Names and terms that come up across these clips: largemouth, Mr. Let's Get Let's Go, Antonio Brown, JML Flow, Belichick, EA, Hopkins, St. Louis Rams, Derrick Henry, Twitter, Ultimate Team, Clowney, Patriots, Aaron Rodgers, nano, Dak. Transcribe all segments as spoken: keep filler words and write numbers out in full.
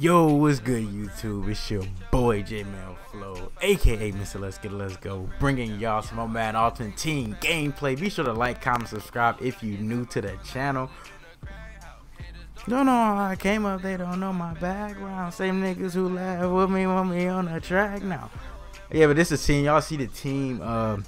Yo, what's good YouTube? It's your boy J M L Flow, aka Mister Let's Get Let's Go, bringing y'all some more Madden Ultimate Team gameplay. Be sure to like, comment, subscribe if you new to the channel. Don't know how I came up, they don't know my background. Same niggas who laugh with me want me on the track now. Yeah, but this is seeing y'all see the team. Um,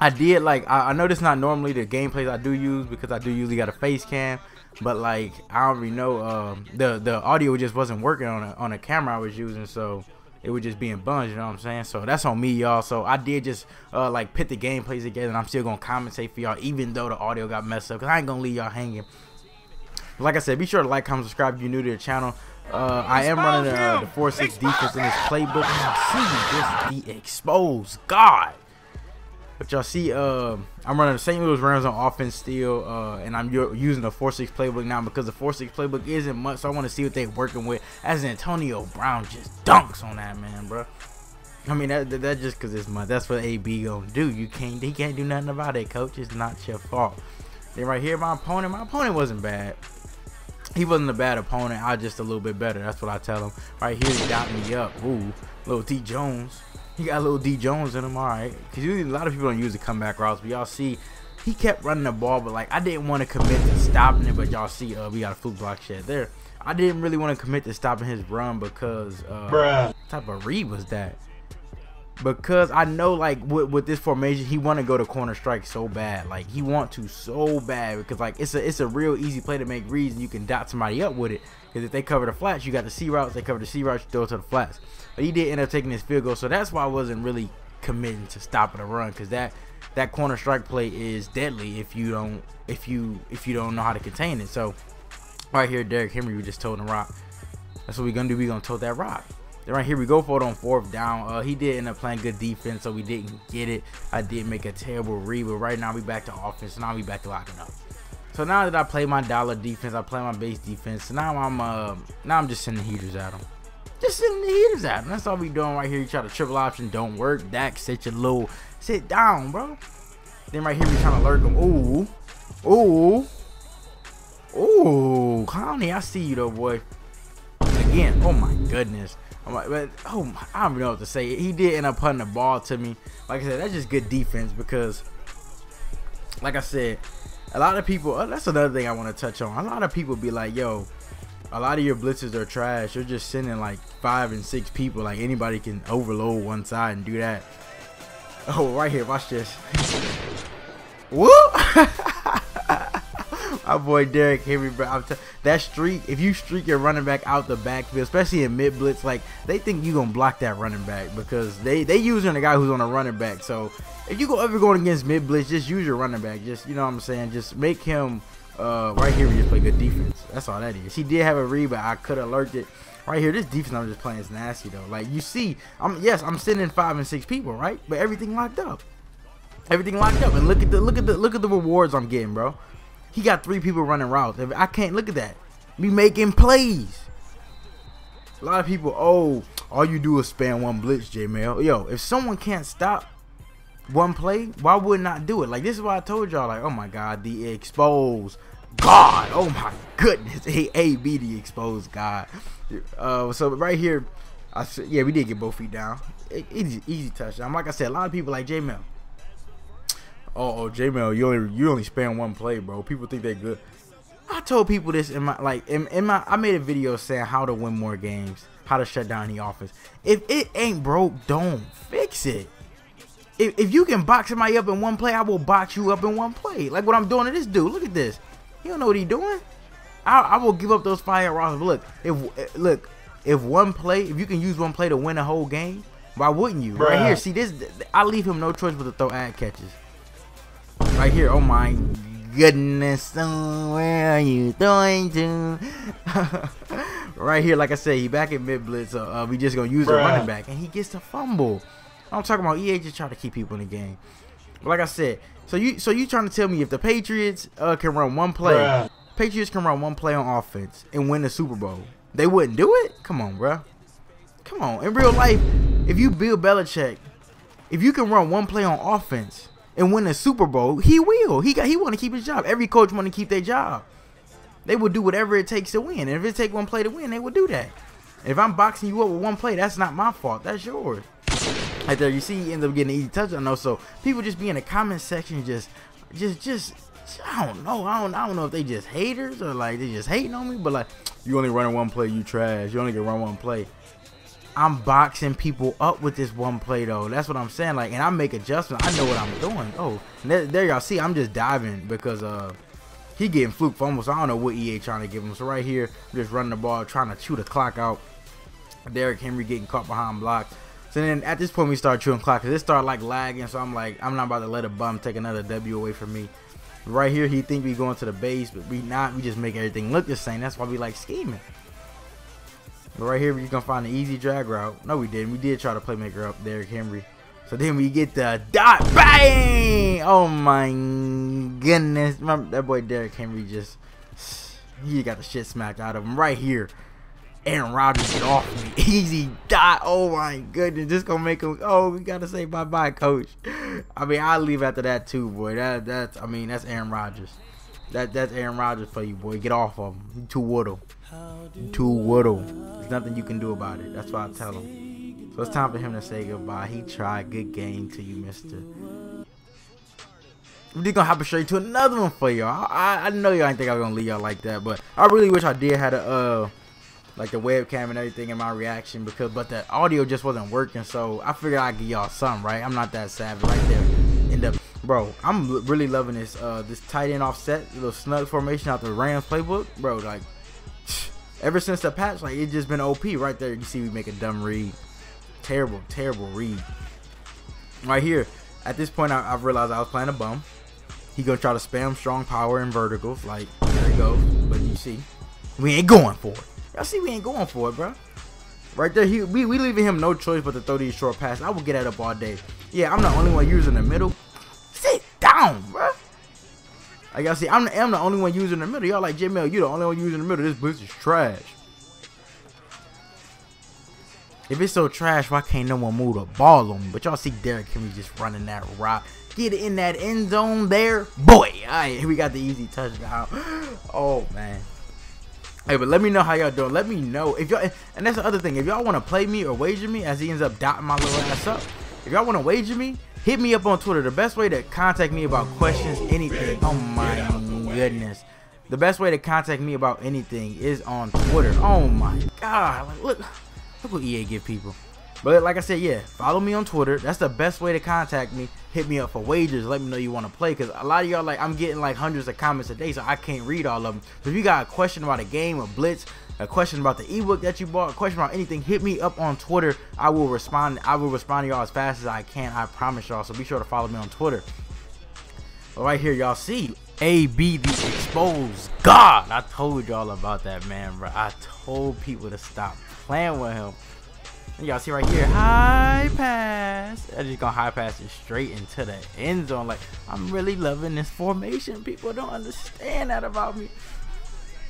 I did like I, I know this is not normally the gameplays I do use because I do usually got a face cam. But like I already know um, the the audio just wasn't working on a, on a camera I was using, so it was just being bunged. You know what I'm saying? So that's on me, y'all. So I did just uh, like put the gameplays together, and I'm still gonna compensate for y'all, even though the audio got messed up. Cause I ain't gonna leave y'all hanging. But like I said, be sure to like, comment, subscribe if you're new to the channel. Uh, I am running uh, the four six defense in this playbook. I see this be exposed, God. But y'all see, uh, I'm running the Saint Louis Rams on offense still, uh, and I'm using the four six playbook now because the four six playbook isn't much, so I want to see what they're working with. As Antonio Brown just dunks on that man, bro. I mean, that, that just because it's my, that's what A B gonna do. You can't, he can't do nothing about it, coach. It's not your fault. Then right here, my opponent, my opponent wasn't bad. He wasn't a bad opponent. I was just a little bit better. That's what I tell him. Right here, he got me up. Ooh, little D Jones. He got a little D Jones in him, all right. Because usually a lot of people don't use the comeback routes, but y'all see he kept running the ball, but like I didn't want to commit to stopping it. But y'all see, uh, we got a foot block shed there. I didn't really want to commit to stopping his run because uh, Bruh. What type of read was that? Because I know like with, with this formation, he want to go to corner strike so bad. Like he want to so bad because like it's a it's a real easy play to make reads, and you can dot somebody up with it. Because if they cover the flats, you got the C routes. They cover the C routes, you throw it to the flats. But he did end up taking his field goal, so that's why I wasn't really committing to stopping a run. Because that that corner strike play is deadly if you don't if you if you don't know how to contain it. So right here, Derrick Henry, we just toting the rock. That's what we're gonna do. We're gonna tote that rock. Then right here we go for it on fourth down. Uh, he did end up playing good defense, so we didn't get it. I did make a terrible read, but right now we back to offense. Now we back to locking up. So now that I play my dollar defense, I play my base defense. Now I'm uh, now I'm just sending heaters at him. Just sending the heaters at him. That's all we doing right here. You try to triple option, don't work. Dak, sit your little sit down, bro. Then right here we trying to lurk him. Ooh, ooh, ooh, Clowney, I see you though, boy. Again, oh my goodness. I'm like, but oh my, I don't even know what to say. He did end up putting the ball to me. Like I said, that's just good defense because, like I said, a lot of people. Uh, that's another thing I want to touch on. A lot of people be like, "Yo, a lot of your blitzes are trash. You're just sending like five and six people. Like anybody can overload one side and do that." Oh, right here, watch this. Whoop! My boy Derrick Henry, bro. I'm t that streak, if you streak your running back out the backfield, especially in mid blitz, like they think you gonna block that running back because they they using a guy who's on a running back. So if you go ever going against mid blitz, just use your running back. Just you know what I'm saying. Just make him uh, right here. We just play good defense. That's all that is. He did have a read, but I could have lurked it. Right here, this defense I'm just playing is nasty though. Like you see, I'm yes, I'm sending five and six people, right? But everything locked up. Everything locked up. And look at the look at the look at the rewards I'm getting, bro. He got three people running routes. I can't look at that. Me making plays. A lot of people, oh, all you do is spam one blitz, J M L. Yo, if someone can't stop one play, why would not do it? Like, this is why I told y'all, like, oh my God, the exposed God. Oh my goodness. A B, the exposed God. Uh, so right here, I yeah, we did get both feet down. Easy, easy touchdown. Like I said, a lot of people like J M L. Oh, oh J M L, you only you only spam one play, bro. People think they're good. I told people this in my like in, in my I made a video saying how to win more games, how to shut down the offense. If it ain't broke, don't fix it. If if you can box somebody up in one play, I will box you up in one play. Like what I'm doing to this dude. Look at this. You don't know what he doing. I I will give up those fire routes. But look, if look if one play, if you can use one play to win a whole game, why wouldn't you? Bruh. Right here, see this. I leave him no choice but to throw ad catches. Right here, oh my goodness, oh, where are you throwing to? Right here, like I said, he back at mid blitz, so uh, we just gonna use Bruh. a running back, and he gets the fumble. I'm talking about E A just trying to keep people in the game. But like I said, so you so you trying to tell me if the Patriots uh, can run one play, Bruh. Patriots can run one play on offense and win the Super Bowl, they wouldn't do it? Come on, bro. Come on. In real life, if you Bill Belichick, if you can run one play on offense and win the Super Bowl, he will. He got. He want to keep his job. Every coach want to keep their job. They will do whatever it takes to win. And if it take one play to win, they will do that. If I'm boxing you up with one play, that's not my fault. That's yours. Right there, you see, you end up getting an easy touchdown though. So people just be in the comment section, just, just, just, I don't know. I don't, I don't know if they just haters or like they just hating on me. But like, you only running one play, you trash. You only get run one play. I'm boxing people up with this one play though. That's what I'm saying. Like, and I make adjustments. I know what I'm doing. Oh, there, there y'all see. I'm just diving because uh, he getting fluke fumbles. So I don't know what E A trying to give him. So right here, I'm just running the ball, trying to chew the clock out. Derrick Henry getting caught behind blocks. So then at this point we start chewing clock because it started like lagging. So I'm like, I'm not about to let a bum take another W away from me. Right here, he think we going to the base, but we not. We just make everything look the same. That's why we like scheming. But right here, we gonna find an easy drag route. No, we didn't. We did try to playmaker up Derrick Henry. So then we get the dot. Bang! Oh my goodness, my, that boy Derrick Henry just he got the shit smacked out of him right here. Aaron Rodgers, get off me. Easy dot. Oh my goodness. Just gonna make him. Oh, we gotta say bye bye, coach. I mean, I'll leave after that too, boy. That that's I mean, that's Aaron Rodgers. That that's Aaron Rodgers for you, boy. Get off of him. You too waddle. You too waddle. There's nothing you can do about it. That's why I tell him. So it's time for him to say goodbye. He tried. Good game to you, mister. I'm just gonna hop straight to another one for y'all. I I know y'all ain't think I'm gonna leave y'all like that, but I really wish I did had a uh like the webcam and everything in my reaction, because but the audio just wasn't working, so I figured I'd give y'all something, right? I'm not that savage right there. End up, bro, I'm really loving this uh this tight end offset, little snug formation out the Rams playbook, bro. Like ever since the patch, like it's just been O P right there. You see we make a dumb read. Terrible, terrible read. Right here, at this point I, I've realized I was playing a bum. He gonna try to spam strong power and verticals, like there he goes. But you see, we ain't going for it. Y'all see we ain't going for it, bro. Right there, he, we, we leaving him no choice but to throw these short passes. I will get that up all day. Yeah, I'm the only one using the middle. Sit down, bro. Like y'all see, I'm the, I'm the only one using the middle. Y'all like, J M L, you the only one using the middle. This blitz is trash. If it's so trash, why can't no one move the ball on me? But y'all see Derrick Henry just running that rock. Get in that end zone there. Boy, all right, we got the easy touchdown. Oh, man. Hey, but let me know how y'all doing. Let me know if y'all, and that's the other thing. If y'all want to play me or wager me, as he ends up dotting my little ass up. If y'all want to wager me, hit me up on Twitter. The best way to contact me about questions, anything. Oh my goodness. The best way to contact me about anything is on Twitter. Oh my God. Like, look, look what E A give people. But like I said, yeah, follow me on Twitter. That's the best way to contact me. Hit me up for wagers. Let me know you want to play, because a lot of y'all, like, I'm getting like hundreds of comments a day, so I can't read all of them. So if you got a question about a game, a blitz, a question about the ebook that you bought, a question about anything, hit me up on Twitter. I will respond. I will respond to y'all as fast as I can. I promise y'all. So be sure to follow me on Twitter. But right here, y'all see A B the exposed God. I told y'all about that man, bro. I told people to stop playing with him. And y'all see right here, high pass. I'm just gonna high pass it straight into the end zone. Like, I'm really loving this formation. People don't understand that about me.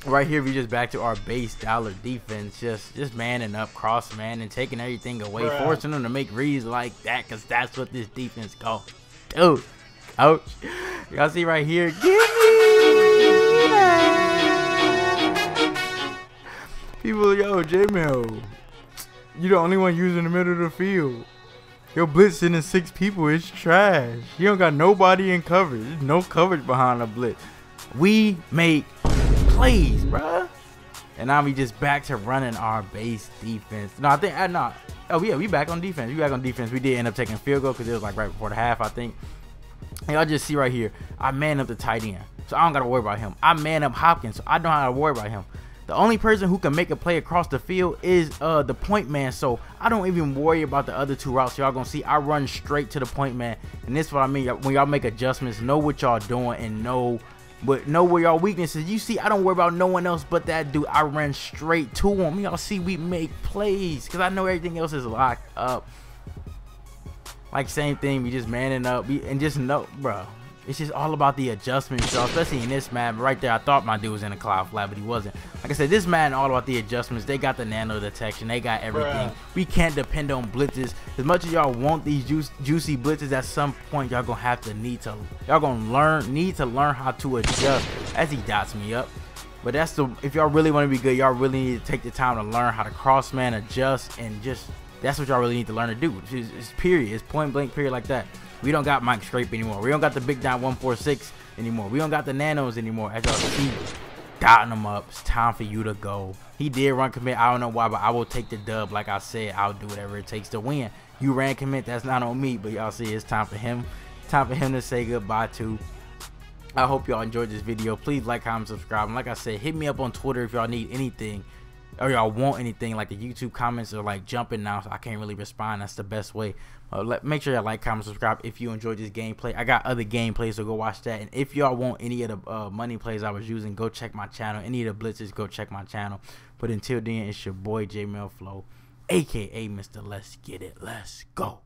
Right here, we just back to our base dollar defense. Just just manning up, cross man, and taking everything away, Bruh. forcing them to make reads like that, because that's what this defense called. Dude, coach. Y'all see right here, give me that. People, yo, J M L. You the only one using the middle of the field. Your blitz sending six people is trash. You don't got nobody in coverage. There's no coverage behind the blitz. We make plays, bruh. And now we just back to running our base defense. No, I think I not. Oh yeah, we back on defense. We back on defense. We did end up taking field goal because it was like right before the half, I think. And y'all just see right here, I man up the tight end, so I don't gotta worry about him. I man up Hopkins, so I don't have to worry about him. The only person who can make a play across the field is uh, the point man, so I don't even worry about the other two routes. Y'all gonna see I run straight to the point man, and this is what I mean. When y'all make adjustments, know what y'all doing and know, but know where y'all weaknesses. You see, I don't worry about no one else but that dude. I run straight to him. Y'all see we make plays because I know everything else is locked up. Like same thing, we just manning up, we, and just know, bro. It's just all about the adjustments, y'all, especially in this Madden. Right there, I thought my dude was in a cloud flat, but he wasn't. Like I said, this Madden all about the adjustments. They got the nano detection. They got everything. Bruh. We can't depend on blitzes. As much as y'all want these juice, juicy blitzes, at some point y'all gonna have to need to y'all gonna learn need to learn how to adjust. As he dots me up, But that's the, if y'all really want to be good, y'all really need to take the time to learn how to cross man, adjust, and just, that's what y'all really need to learn to do. It's, it's period. It's point blank period like that. We don't got Mike Scrape anymore. We don't got the Big Dot one four six anymore. We don't got the Nanos anymore. As y'all see, dotting them up. It's time for you to go. He did run commit. I don't know why, but I will take the dub. Like I said, I'll do whatever it takes to win. You ran commit. That's not on me. But y'all see, it's time for him. Time for him to say goodbye to. I hope y'all enjoyed this video. Please like, comment, subscribe. And like I said, hit me up on Twitter if y'all need anything. Or y'all want anything, like the YouTube comments are like jumping now, so I can't really respond. That's the best way. Uh, let, make sure y'all like, comment, subscribe if you enjoyed this gameplay. I got other gameplays, so go watch that. And if y'all want any of the uh, money plays I was using, go check my channel. Any of the blitzes, go check my channel. But until then, it's your boy J M L Flow, aka Mister Let's Get It Let's Go.